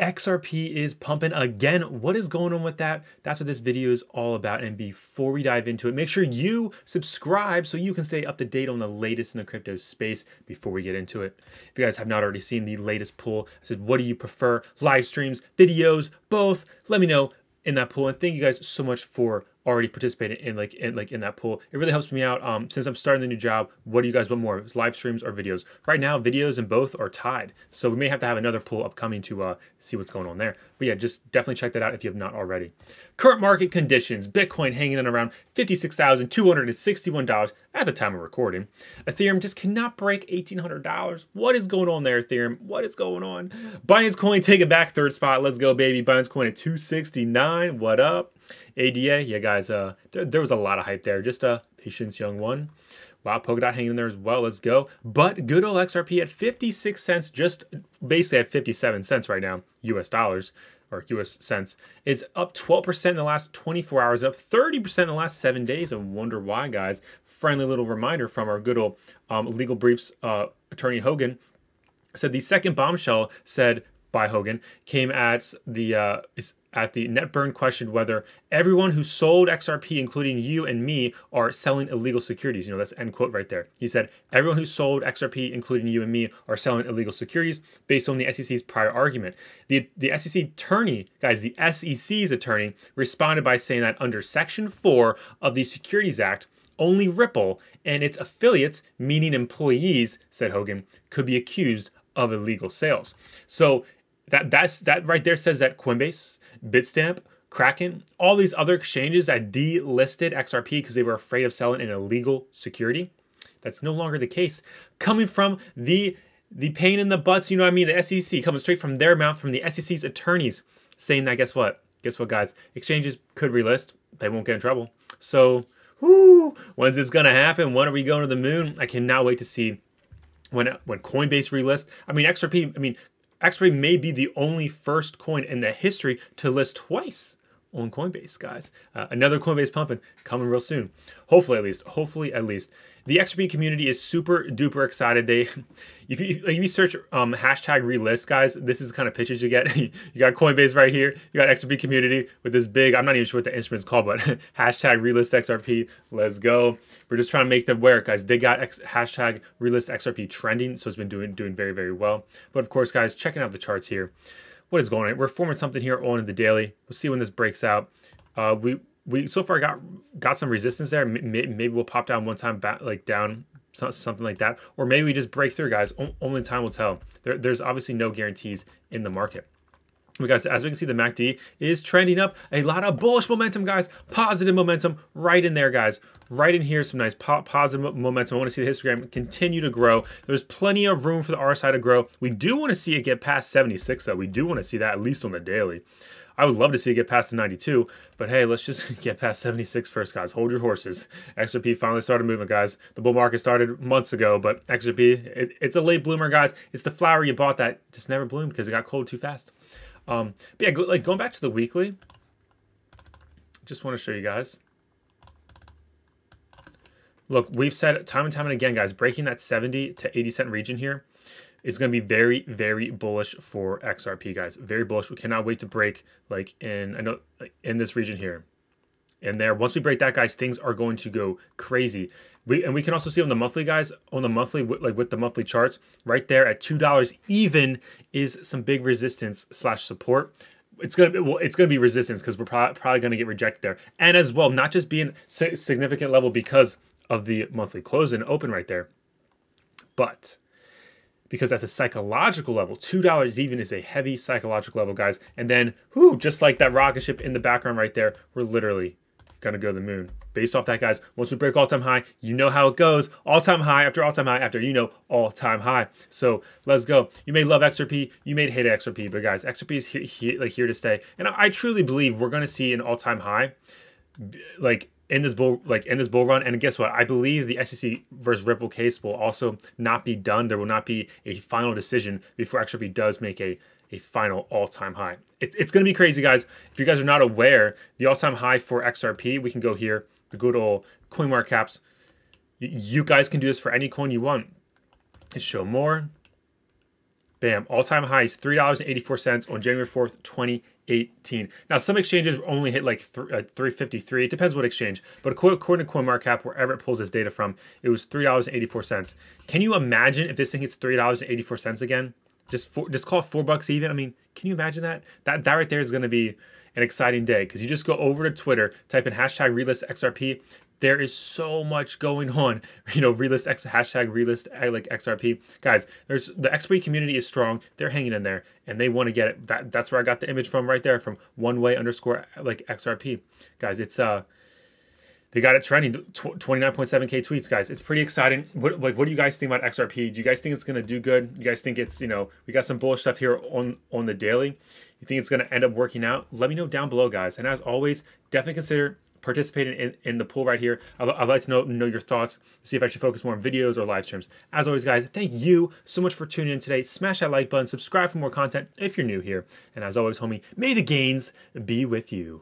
XRP is pumping again. What is going on with that? That's what this video is all about. And before we dive into it, make sure you subscribe so you can stay up to date on the latest in the crypto space before we get into it. If you guys have not already seen the latest poll, I said, what do you prefer? Live streams, videos, both? Let me know in that poll. And thank you guys so much for already participating in that poll. It really helps me out. Since I'm starting the new job, what do you guys want more? It's live streams or videos? Right now, videos and both are tied. So we may have to have another poll upcoming to see what's going on there. But yeah, just definitely check that out if you have not already. Current market conditions: Bitcoin hanging in around $56,261 at the time of recording. Ethereum just cannot break $1,800. What is going on there, Ethereum? What is going on? Binance Coin taking back third spot. Let's go, baby. Binance Coin at $269. What up? ADA, yeah, guys, there was a lot of hype there. Just patience, young one. Wow, Polkadot hanging in there as well. Let's go. But good old XRP at 56 cents, just basically at 57 cents right now, US dollars or US cents. It's up 12% in the last 24 hours, up 30% in the last 7 days. I wonder why, guys. Friendly little reminder from our good old Legal Briefs attorney Hogan said the second bombshell said by Hogan came at the net burn questioned whether everyone who sold XRP, including you and me, are selling illegal securities. You know, that's end quote right there. He said, everyone who sold XRP, including you and me, are selling illegal securities based on the SEC's prior argument. The SEC attorney, guys, the SEC's attorney responded by saying that under Section 4 of the Securities Act, only Ripple and its affiliates, meaning employees, said Hogan, could be accused of illegal sales. So that right there says that Coinbase, Bitstamp, Kraken, all these other exchanges that delisted XRP because they were afraid of selling an illegal security. That's no longer the case. Coming from the pain in the butts, you know what I mean, the SEC, coming straight from their mouth, from the SEC's attorneys, saying that, guess what? Guess what, guys? Exchanges could relist. They won't get in trouble. So, whoo, when's this going to happen? When are we going to the moon? I cannot wait to see when Coinbase relists. I mean, XRP, XRP may be the only first coin in the history to list twice on Coinbase, guys. Another Coinbase pumping coming real soon. Hopefully, at least. Hopefully, at least. The XRP community is super duper excited. If you search hashtag relist, guys, this is the kind of pictures you get. You got Coinbase right here. You got XRP community with this big, I'm not even sure what the instrument's called, but hashtag relist XRP. Let's go. We're just trying to make them wear it, guys. They got hashtag relist XRP trending, so it's been doing very, very well. But of course, guys, checking out the charts here. What is going on? We're forming something here on the daily. We'll see when this breaks out. We so far got some resistance there. Maybe we'll pop down one time back, like down something like that, or maybe we just break through, guys. Only time will tell. There's obviously no guarantees in the market. But guys, as we can see, the MACD is trending up. A lot of bullish momentum, guys. Positive momentum right in there, guys. Right in here, some nice positive momentum. I want to see the histogram continue to grow. There's plenty of room for the RSI to grow. We do want to see it get past 76, though. We do want to see that, at least on the daily. I would love to see it get past the 92, but hey, let's just get past 76 first, guys. Hold your horses. XRP finally started moving, guys. The bull market started months ago, but XRP, it's a late bloomer, guys. It's the flower you bought that just never bloomed because it got cold too fast. But yeah, going back to the weekly, just want to show you guys. Look, we've said time and time again, guys, breaking that 70 to 80 cent region here is going to be very, very bullish for XRP, guys. Very bullish. We cannot wait to break in this region here. And there, once we break that, guys, things are going to go crazy. And we can also see on the monthly, guys, on the monthly, like with the monthly charts, right there at $2 even is some big resistance slash support. It's gonna be resistance because we're probably gonna get rejected there. And as well, not just being significant level because of the monthly close and open right there, but because that's a psychological level. $2 even is a heavy psychological level, guys. And then, whoo, just like that rocket ship in the background right there, we're literally gonna go to the moon. Based off that, guys, once we break all-time high, you know how it goes. All-time high after all-time high after, you know, all-time high. So let's go. You may love XRP, you may hate XRP, but guys, XRP is here to stay. And I truly believe we're gonna see an all-time high, like in this bull run. And guess what? I believe the SEC versus Ripple case will also not be done. There will not be a final decision before XRP does make a final all-time high. It's gonna be crazy, guys. If you guys are not aware, the all-time high for XRP, we can go here, the good old CoinMarketCaps. You guys can do this for any coin you want. Show more. Bam, all-time high is $3.84 on January 4th, 2018. Now, some exchanges only hit like $3.53. It depends what exchange. But according to CoinMarketCap, wherever it pulls this data from, it was $3.84. Can you imagine if this thing hits $3.84 again? Just call it $4 even. I mean, can you imagine that? That right there is going to be an exciting day, because you just go over to Twitter, type in hashtag relistXRP. There is so much going on, you know, relist XRP. Guys, the XRP community is strong. They're hanging in there and they want to get it. That's where I got the image from right there, from oneway_XRP. Guys, it's, they got it trending, 29.7K tweets, guys. It's pretty exciting. What do you guys think about XRP? Do you guys think it's going to do good? You guys think it's, you know, we got some bullish stuff here on the daily. You think it's going to end up working out? Let me know down below, guys. And as always, definitely consider participating in the pool right here. I'd like to know your thoughts, see if I should focus more on videos or live streams. As always, guys, thank you so much for tuning in today. Smash that like button, subscribe for more content if you're new here. And as always, homie, may the gains be with you.